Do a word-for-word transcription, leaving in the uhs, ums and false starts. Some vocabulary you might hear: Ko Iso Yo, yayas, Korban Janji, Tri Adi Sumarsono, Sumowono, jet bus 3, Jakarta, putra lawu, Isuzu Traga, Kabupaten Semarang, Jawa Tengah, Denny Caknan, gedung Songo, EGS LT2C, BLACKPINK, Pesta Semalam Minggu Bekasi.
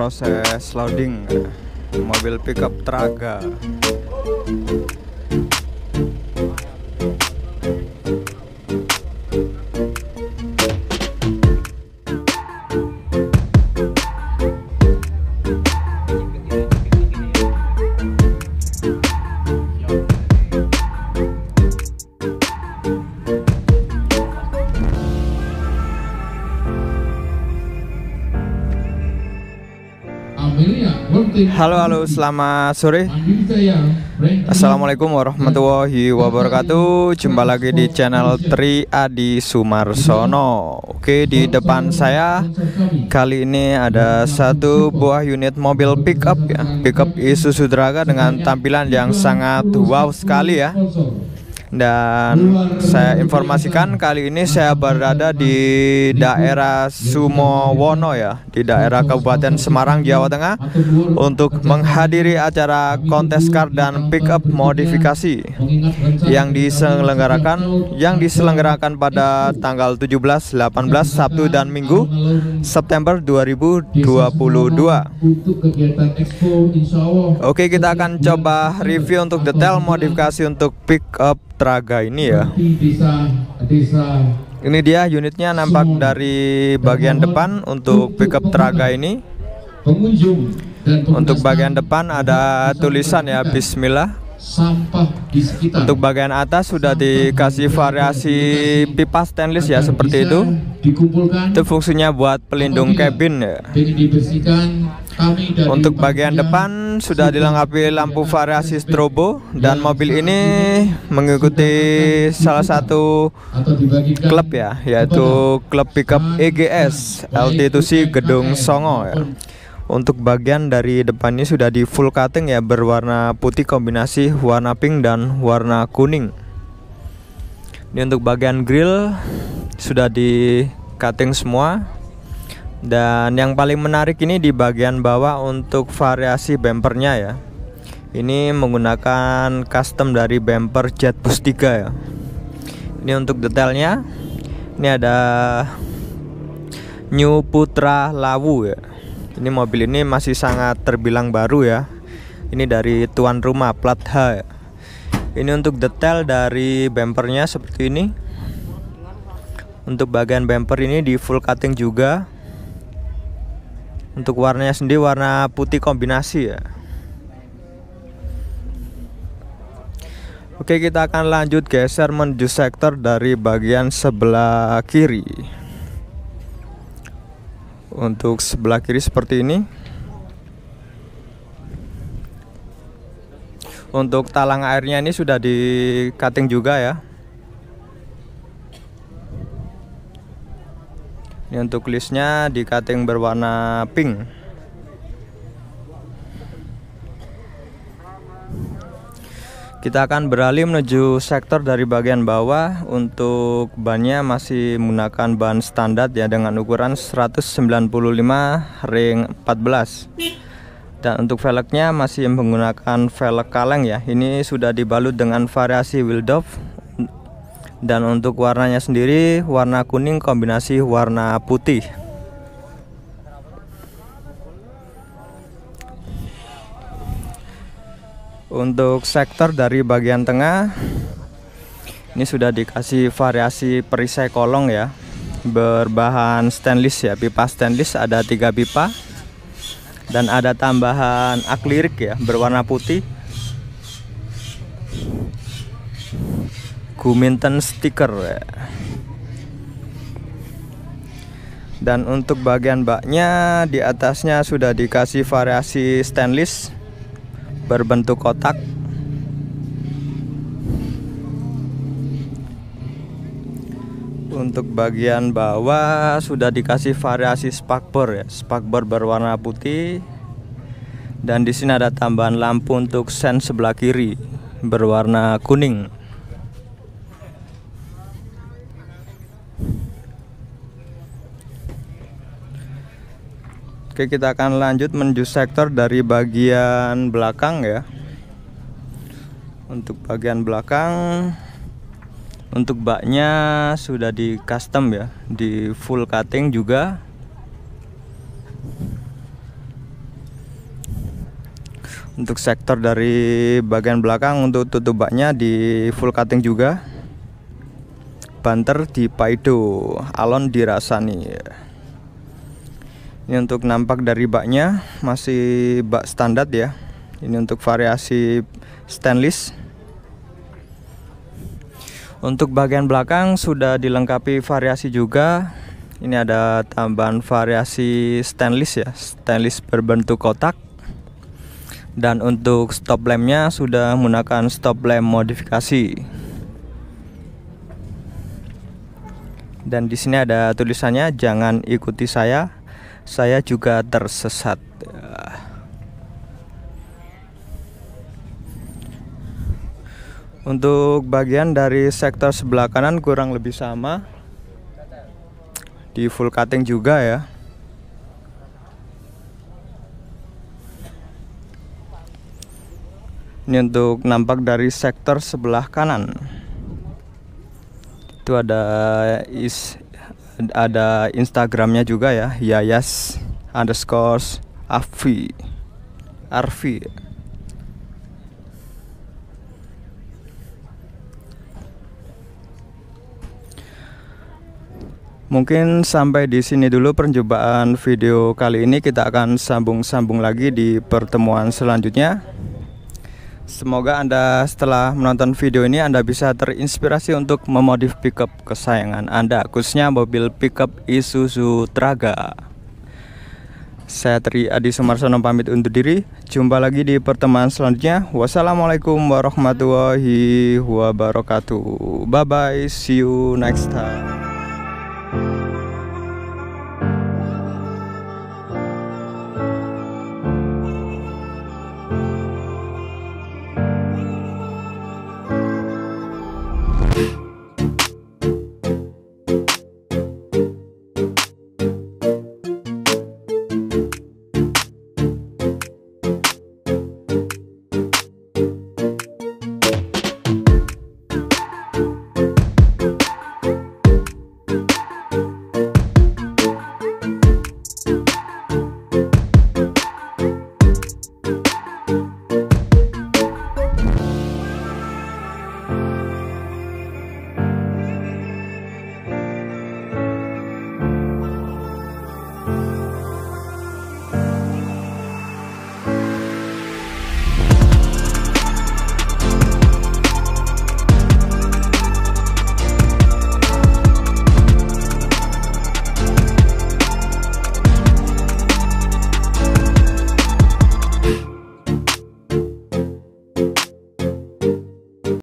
proses loading mobil pickup Traga. Halo halo, selamat sore. Assalamualaikum warahmatullahi wabarakatuh. Jumpa lagi di channel Tri Adi Sumarsono. Oke, di depan saya kali ini ada satu buah unit mobil pickup ya, pickup Isuzu Traga dengan tampilan yang sangat wow sekali ya. Dan saya informasikan kali ini saya berada di daerah Sumowono ya, di daerah Kabupaten Semarang, Jawa Tengah, untuk menghadiri acara kontes kar dan pickup modifikasi yang diselenggarakan yang diselenggarakan pada tanggal tujuh belas, delapan belas, Sabtu dan Minggu September dua ribu dua puluh dua. Oke, kita akan coba review untuk detail modifikasi untuk pickup Traga ini ya. Ini dia unitnya, nampak dari bagian depan untuk pickup Traga ini. Untuk bagian depan ada tulisan ya, Bismillah. Untuk bagian atas sudah dikasih variasi pipa stainless ya, seperti itu. Itu fungsinya buat pelindung kabin ya. Untuk bagian depan sudah dilengkapi lampu variasi strobo, dan mobil ini mengikuti salah satu klub ya, yaitu klub pickup E G S L T dua C gedung Songo ya. Untuk bagian dari depannya sudah di full cutting ya, berwarna putih kombinasi warna pink dan warna kuning. Ini untuk bagian grill sudah di cutting semua. Dan yang paling menarik ini di bagian bawah untuk variasi bempernya ya. Ini menggunakan custom dari bemper jet bus tiga ya. Ini untuk detailnya. Ini ada new Putra Lawu ya. Ini mobil ini masih sangat terbilang baru ya. Ini dari tuan rumah, plat H ya. Ini untuk detail dari bempernya seperti ini. Untuk bagian bemper ini di full cutting juga. Untuk warnanya sendiri warna putih kombinasi ya. Oke, kita akan lanjut geser menuju sektor dari bagian sebelah kiri. Untuk sebelah kiri seperti ini. Untuk talang airnya ini sudah di cutting juga ya. Ini untuk listnya di cutting berwarna pink. Kita akan beralih menuju sektor dari bagian bawah. Untuk bannya masih menggunakan ban standar ya, dengan ukuran seratus sembilan puluh lima ring empat belas. Dan untuk velgnya masih menggunakan velg kaleng ya. Ini sudah dibalut dengan variasi wheel dove. Dan untuk warnanya sendiri warna kuning kombinasi warna putih. Untuk sektor dari bagian tengah ini sudah dikasih variasi perisai kolong ya, berbahan stainless ya, pipa stainless ada tiga pipa. Dan ada tambahan akrilik ya, berwarna putih. Guminten stiker. Dan untuk bagian baknya di atasnya sudah dikasih variasi stainless berbentuk kotak. Untuk bagian bawah sudah dikasih variasi spakbor ya, spakbor berwarna putih. Dan di sini ada tambahan lampu untuk sen sebelah kiri berwarna kuning. Oke, kita akan lanjut menuju sektor dari bagian belakang ya. Untuk bagian belakang, untuk baknya sudah di custom ya, di full cutting juga. Untuk sektor dari bagian belakang untuk tutup baknya di full cutting juga. Banter di paido, alon dirasani. Ini untuk nampak dari baknya, masih bak standar ya. Ini untuk variasi stainless. Untuk bagian belakang sudah dilengkapi variasi juga. Ini ada tambahan variasi stainless ya, stainless berbentuk kotak. Dan untuk stop lampnya sudah menggunakan stop lamp modifikasi. Dan di sini ada tulisannya, jangan ikuti saya, saya juga tersesat. Untuk bagian dari sektor sebelah kanan kurang lebih sama, di full cutting juga ya. Ini untuk nampak dari sektor sebelah kanan. Itu ada is ada Instagramnya juga ya, yayas underscore afi arfi. Mungkin sampai di sini dulu percobaan video kali ini. Kita akan sambung-sambung lagi di pertemuan selanjutnya. Semoga Anda setelah menonton video ini Anda bisa terinspirasi untuk memodif pickup kesayangan Anda, khususnya mobil pickup Isuzu Traga. Saya Tri Adi Sumarsono pamit undur diri. Jumpa lagi di pertemuan selanjutnya. Wassalamualaikum warahmatullahi wabarakatuh. Bye bye, see you next time.